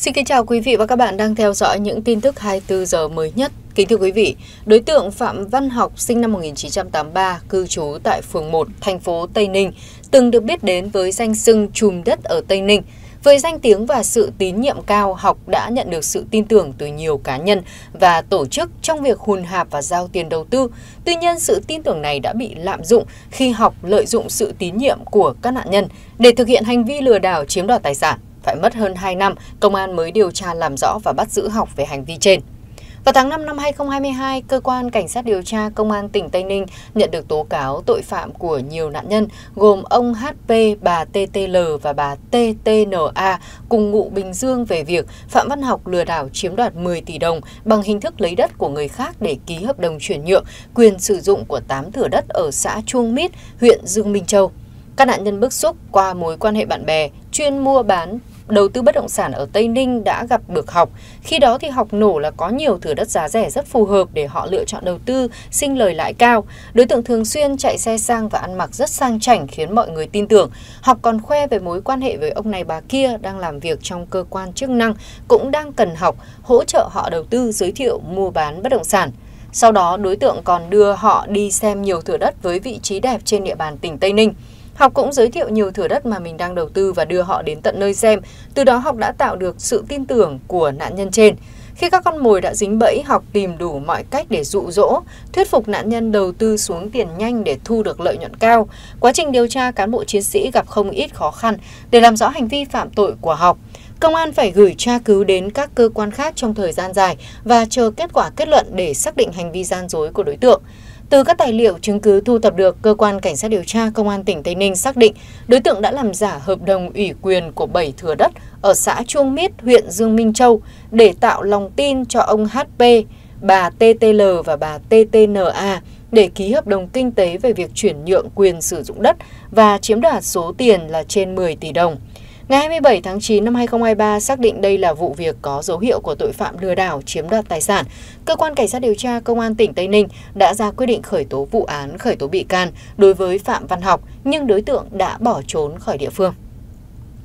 Xin kính chào quý vị và các bạn đang theo dõi những tin tức 24 giờ mới nhất. Kính thưa quý vị, đối tượng Phạm Văn Học sinh năm 1983, cư trú tại phường 1, thành phố Tây Ninh, từng được biết đến với danh xưng trùm đất ở Tây Ninh. Với danh tiếng và sự tín nhiệm cao, Học đã nhận được sự tin tưởng từ nhiều cá nhân và tổ chức trong việc hùn hạp và giao tiền đầu tư. Tuy nhiên, sự tin tưởng này đã bị lạm dụng khi Học lợi dụng sự tín nhiệm của các nạn nhân để thực hiện hành vi lừa đảo chiếm đoạt tài sản. Phải mất hơn 2 năm, công an mới điều tra làm rõ và bắt giữ Học về hành vi trên. Vào tháng 5 năm 2022, Cơ quan Cảnh sát điều tra Công an tỉnh Tây Ninh nhận được tố cáo tội phạm của nhiều nạn nhân gồm ông HP, bà TTL và bà TTNA cùng ngụ Bình Dương về việc Phạm Văn Học lừa đảo chiếm đoạt 10 tỷ đồng bằng hình thức lấy đất của người khác để ký hợp đồng chuyển nhượng quyền sử dụng của 8 thửa đất ở xã Chuôn Mít, huyện Dương Minh Châu. Các nạn nhân bức xúc qua mối quan hệ bạn bè, chuyên mua bán, đầu tư bất động sản ở Tây Ninh đã gặp được Học. Khi đó thì Học nổ là có nhiều thửa đất giá rẻ rất phù hợp để họ lựa chọn đầu tư, sinh lời lãi cao. Đối tượng thường xuyên chạy xe sang và ăn mặc rất sang chảnh khiến mọi người tin tưởng. Học còn khoe về mối quan hệ với ông này bà kia đang làm việc trong cơ quan chức năng, cũng đang cần Học, hỗ trợ họ đầu tư, giới thiệu mua bán bất động sản. Sau đó đối tượng còn đưa họ đi xem nhiều thửa đất với vị trí đẹp trên địa bàn tỉnh Tây Ninh. Học cũng giới thiệu nhiều thửa đất mà mình đang đầu tư và đưa họ đến tận nơi xem. Từ đó Học đã tạo được sự tin tưởng của nạn nhân trên. Khi các con mồi đã dính bẫy, Học tìm đủ mọi cách để dụ dỗ, thuyết phục nạn nhân đầu tư xuống tiền nhanh để thu được lợi nhuận cao. Quá trình điều tra, cán bộ chiến sĩ gặp không ít khó khăn để làm rõ hành vi phạm tội của Học. Công an phải gửi tra cứu đến các cơ quan khác trong thời gian dài và chờ kết quả kết luận để xác định hành vi gian dối của đối tượng. Từ các tài liệu chứng cứ thu thập được, Cơ quan Cảnh sát điều tra Công an tỉnh Tây Ninh xác định đối tượng đã làm giả hợp đồng ủy quyền của 7 thửa đất ở xã Chuông Mít, huyện Dương Minh Châu để tạo lòng tin cho ông HP, bà TTL và bà TTNA để ký hợp đồng kinh tế về việc chuyển nhượng quyền sử dụng đất và chiếm đoạt số tiền là trên 10 tỷ đồng. Ngày 27 tháng 9 năm 2023, xác định đây là vụ việc có dấu hiệu của tội phạm lừa đảo chiếm đoạt tài sản, Cơ quan Cảnh sát điều tra Công an tỉnh Tây Ninh đã ra quyết định khởi tố vụ án, khởi tố bị can đối với Phạm Văn Học, nhưng đối tượng đã bỏ trốn khỏi địa phương.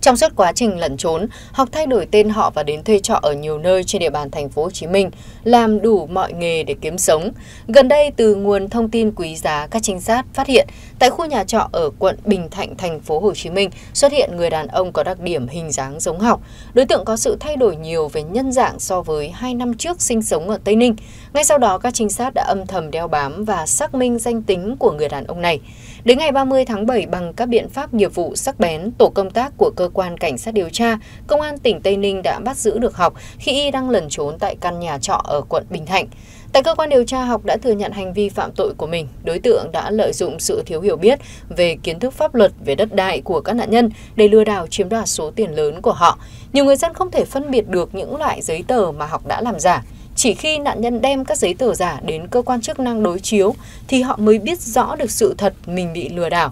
Trong suốt quá trình lẩn trốn, Học thay đổi tên họ và đến thuê trọ ở nhiều nơi trên địa bàn thành phố Hồ Chí Minh, làm đủ mọi nghề để kiếm sống. Gần đây, từ nguồn thông tin quý giá, các trinh sát phát hiện tại khu nhà trọ ở quận Bình Thạnh, thành phố Hồ Chí Minh xuất hiện người đàn ông có đặc điểm hình dáng giống Học. Đối tượng có sự thay đổi nhiều về nhân dạng so với 2 năm trước sinh sống ở Tây Ninh. Ngay sau đó, các trinh sát đã âm thầm đeo bám và xác minh danh tính của người đàn ông này. Đến ngày 30 tháng 7, bằng các biện pháp nghiệp vụ sắc bén, tổ công tác của Cơ quan Cảnh sát điều tra Công an tỉnh Tây Ninh đã bắt giữ được Học khi y đang lẩn trốn tại căn nhà trọ ở quận Bình Thạnh. Tại cơ quan điều tra, Học đã thừa nhận hành vi phạm tội của mình. Đối tượng đã lợi dụng sự thiếu hiểu biết về kiến thức pháp luật về đất đai của các nạn nhân để lừa đảo chiếm đoạt số tiền lớn của họ. Nhiều người dân không thể phân biệt được những loại giấy tờ mà Học đã làm giả. Chỉ khi nạn nhân đem các giấy tờ giả đến cơ quan chức năng đối chiếu thì họ mới biết rõ được sự thật mình bị lừa đảo.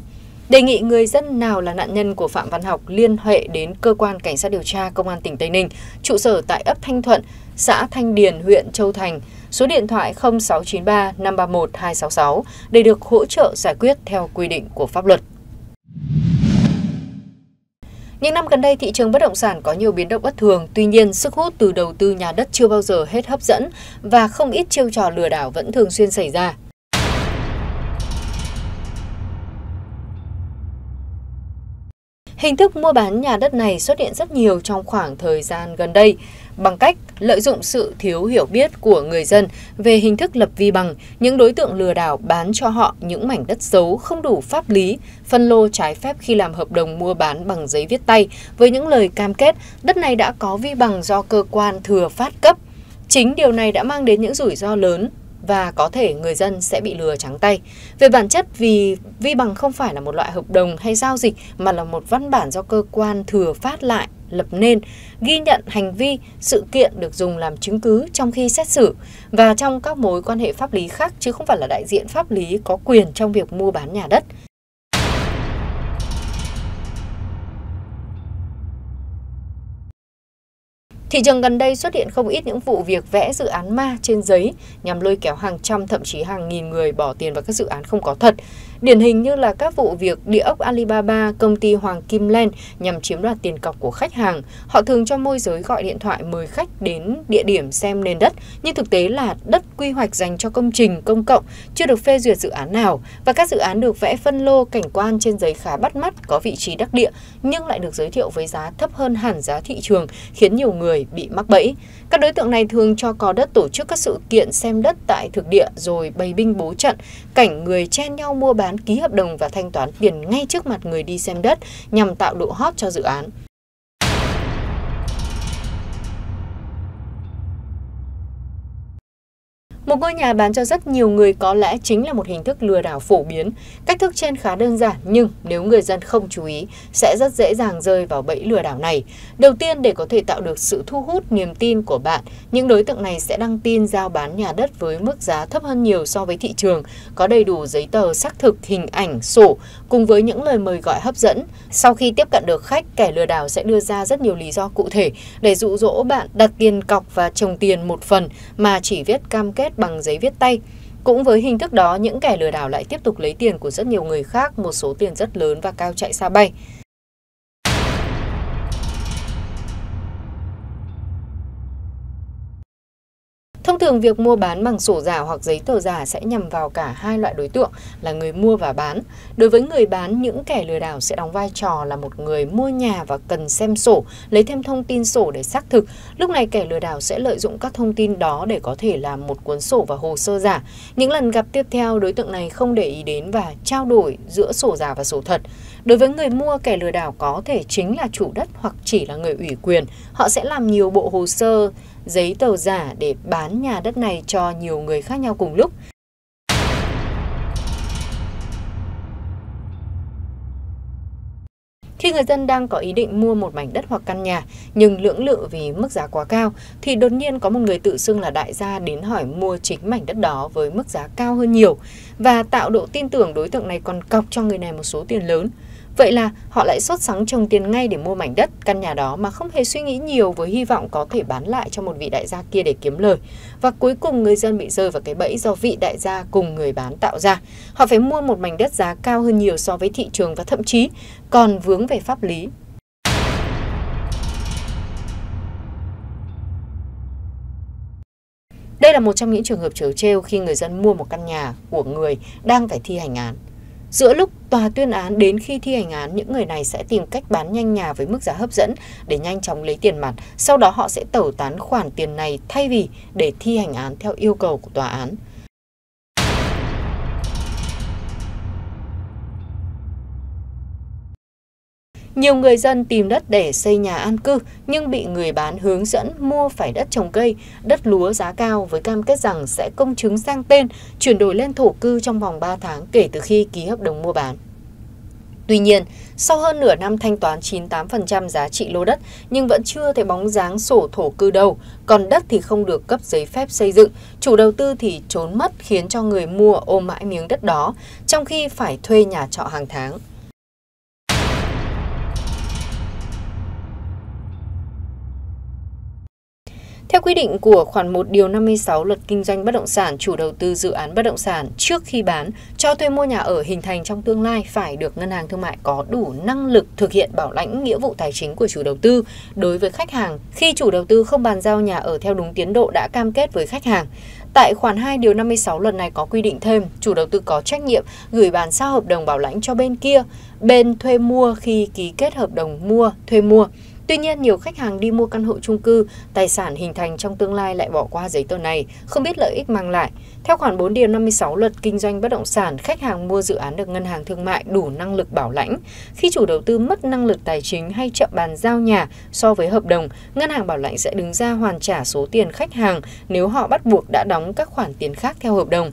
Đề nghị người dân nào là nạn nhân của Phạm Văn Học liên hệ đến Cơ quan Cảnh sát điều tra Công an tỉnh Tây Ninh, trụ sở tại ấp Thanh Thuận, xã Thanh Điền, huyện Châu Thành, số điện thoại 0693 531 266 để được hỗ trợ giải quyết theo quy định của pháp luật. Những năm gần đây, thị trường bất động sản có nhiều biến động bất thường, tuy nhiên sức hút từ đầu tư nhà đất chưa bao giờ hết hấp dẫn và không ít chiêu trò lừa đảo vẫn thường xuyên xảy ra. Hình thức mua bán nhà đất này xuất hiện rất nhiều trong khoảng thời gian gần đây bằng cách lợi dụng sự thiếu hiểu biết của người dân về hình thức lập vi bằng. Những đối tượng lừa đảo bán cho họ những mảnh đất xấu không đủ pháp lý, phân lô trái phép khi làm hợp đồng mua bán bằng giấy viết tay với những lời cam kết đất này đã có vi bằng do cơ quan thừa phát cấp. Chính điều này đã mang đến những rủi ro lớn và có thể người dân sẽ bị lừa trắng tay. Về bản chất, vì vi bằng không phải là một loại hợp đồng hay giao dịch mà là một văn bản do cơ quan thừa phát lại, lập nên, ghi nhận hành vi, sự kiện được dùng làm chứng cứ trong khi xét xử và trong các mối quan hệ pháp lý khác, chứ không phải là đại diện pháp lý có quyền trong việc mua bán nhà đất. Thị trường gần đây xuất hiện không ít những vụ việc vẽ dự án ma trên giấy nhằm lôi kéo hàng trăm, thậm chí hàng nghìn người bỏ tiền vào các dự án không có thật. Điển hình như là các vụ việc địa ốc Alibaba, công ty Hoàng Kim Land nhằm chiếm đoạt tiền cọc của khách hàng. Họ thường cho môi giới gọi điện thoại mời khách đến địa điểm xem nền đất, nhưng thực tế là đất quy hoạch dành cho công trình công cộng, chưa được phê duyệt dự án nào, và các dự án được vẽ phân lô cảnh quan trên giấy khá bắt mắt, có vị trí đắc địa nhưng lại được giới thiệu với giá thấp hơn hẳn giá thị trường, khiến nhiều người bị mắc bẫy. Các đối tượng này thường cho có đất tổ chức các sự kiện xem đất tại thực địa rồi bày binh bố trận, cảnh người chen nhau mua bán, ký hợp đồng và thanh toán tiền ngay trước mặt người đi xem đất nhằm tạo độ hot cho dự án. Một ngôi nhà bán cho rất nhiều người có lẽ chính là một hình thức lừa đảo phổ biến. Cách thức trên khá đơn giản nhưng nếu người dân không chú ý sẽ rất dễ dàng rơi vào bẫy lừa đảo này. Đầu tiên, để có thể tạo được sự thu hút niềm tin của bạn, những đối tượng này sẽ đăng tin giao bán nhà đất với mức giá thấp hơn nhiều so với thị trường, có đầy đủ giấy tờ xác thực, hình ảnh, sổ cùng với những lời mời gọi hấp dẫn. Sau khi tiếp cận được khách, kẻ lừa đảo sẽ đưa ra rất nhiều lý do cụ thể để dụ dỗ bạn đặt tiền cọc và trồng tiền một phần mà chỉ viết cam kết bằng giấy viết tay. Cũng với hình thức đó, những kẻ lừa đảo lại tiếp tục lấy tiền của rất nhiều người khác, một số tiền rất lớn và cao chạy xa bay. Thông thường, việc mua bán bằng sổ giả hoặc giấy tờ giả sẽ nhằm vào cả hai loại đối tượng là người mua và bán. Đối với người bán, những kẻ lừa đảo sẽ đóng vai trò là một người mua nhà và cần xem sổ, lấy thêm thông tin sổ để xác thực. Lúc này, kẻ lừa đảo sẽ lợi dụng các thông tin đó để có thể làm một cuốn sổ và hồ sơ giả. Những lần gặp tiếp theo, đối tượng này không để ý đến và trao đổi giữa sổ giả và sổ thật. Đối với người mua, kẻ lừa đảo có thể chính là chủ đất hoặc chỉ là người ủy quyền. Họ sẽ làm nhiều bộ hồ sơ, giấy tờ giả để bán nhà đất này cho nhiều người khác nhau cùng lúc. Khi người dân đang có ý định mua một mảnh đất hoặc căn nhà nhưng lưỡng lự vì mức giá quá cao, thì đột nhiên có một người tự xưng là đại gia đến hỏi mua chính mảnh đất đó với mức giá cao hơn nhiều, và tạo độ tin tưởng, đối tượng này còn cọc cho người này một số tiền lớn. Vậy là họ lại sốt sắng trồng tiền ngay để mua mảnh đất, căn nhà đó mà không hề suy nghĩ nhiều, với hy vọng có thể bán lại cho một vị đại gia kia để kiếm lời. Và cuối cùng người dân bị rơi vào cái bẫy do vị đại gia cùng người bán tạo ra. Họ phải mua một mảnh đất giá cao hơn nhiều so với thị trường và thậm chí còn vướng về pháp lý. Đây là một trong những trường hợp trớ trêu khi người dân mua một căn nhà của người đang phải thi hành án. Giữa lúc tòa tuyên án đến khi thi hành án, những người này sẽ tìm cách bán nhanh nhà với mức giá hấp dẫn để nhanh chóng lấy tiền mặt. Sau đó họ sẽ tẩu tán khoản tiền này thay vì để thi hành án theo yêu cầu của tòa án. Nhiều người dân tìm đất để xây nhà an cư nhưng bị người bán hướng dẫn mua phải đất trồng cây, đất lúa giá cao với cam kết rằng sẽ công chứng sang tên, chuyển đổi lên thổ cư trong vòng 3 tháng kể từ khi ký hợp đồng mua bán. Tuy nhiên, sau hơn nửa năm thanh toán 98% giá trị lô đất nhưng vẫn chưa thấy bóng dáng sổ thổ cư đâu, còn đất thì không được cấp giấy phép xây dựng, chủ đầu tư thì trốn mất khiến cho người mua ôm mãi miếng đất đó trong khi phải thuê nhà trọ hàng tháng. Theo quy định của khoản 1 điều 56 luật kinh doanh bất động sản, chủ đầu tư dự án bất động sản trước khi bán, cho thuê mua nhà ở hình thành trong tương lai phải được ngân hàng thương mại có đủ năng lực thực hiện bảo lãnh nghĩa vụ tài chính của chủ đầu tư đối với khách hàng khi chủ đầu tư không bàn giao nhà ở theo đúng tiến độ đã cam kết với khách hàng. Tại khoản 2 điều 56 luật này có quy định thêm, chủ đầu tư có trách nhiệm gửi bản sao hợp đồng bảo lãnh cho bên kia, bên thuê mua khi ký kết hợp đồng mua, thuê mua. Tuy nhiên, nhiều khách hàng đi mua căn hộ chung cư, tài sản hình thành trong tương lai lại bỏ qua giấy tờ này, không biết lợi ích mang lại. Theo khoản 4 điều 56 luật kinh doanh bất động sản, khách hàng mua dự án được ngân hàng thương mại đủ năng lực bảo lãnh. Khi chủ đầu tư mất năng lực tài chính hay chậm bàn giao nhà so với hợp đồng, ngân hàng bảo lãnh sẽ đứng ra hoàn trả số tiền khách hàng nếu họ bắt buộc đã đóng các khoản tiền khác theo hợp đồng.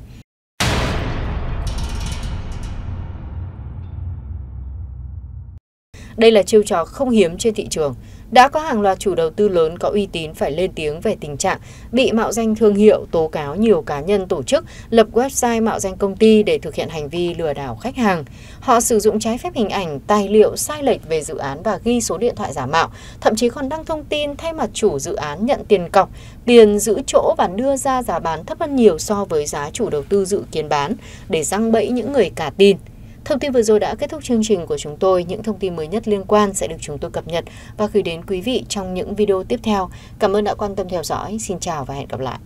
Đây là chiêu trò không hiếm trên thị trường. Đã có hàng loạt chủ đầu tư lớn có uy tín phải lên tiếng về tình trạng bị mạo danh thương hiệu, tố cáo nhiều cá nhân tổ chức lập website mạo danh công ty để thực hiện hành vi lừa đảo khách hàng. Họ sử dụng trái phép hình ảnh, tài liệu sai lệch về dự án và ghi số điện thoại giả mạo, thậm chí còn đăng thông tin thay mặt chủ dự án nhận tiền cọc, tiền giữ chỗ và đưa ra giá bán thấp hơn nhiều so với giá chủ đầu tư dự kiến bán để giăng bẫy những người cả tin. Thông tin vừa rồi đã kết thúc chương trình của chúng tôi. Những thông tin mới nhất liên quan sẽ được chúng tôi cập nhật và gửi đến quý vị trong những video tiếp theo. Cảm ơn đã quan tâm theo dõi. Xin chào và hẹn gặp lại.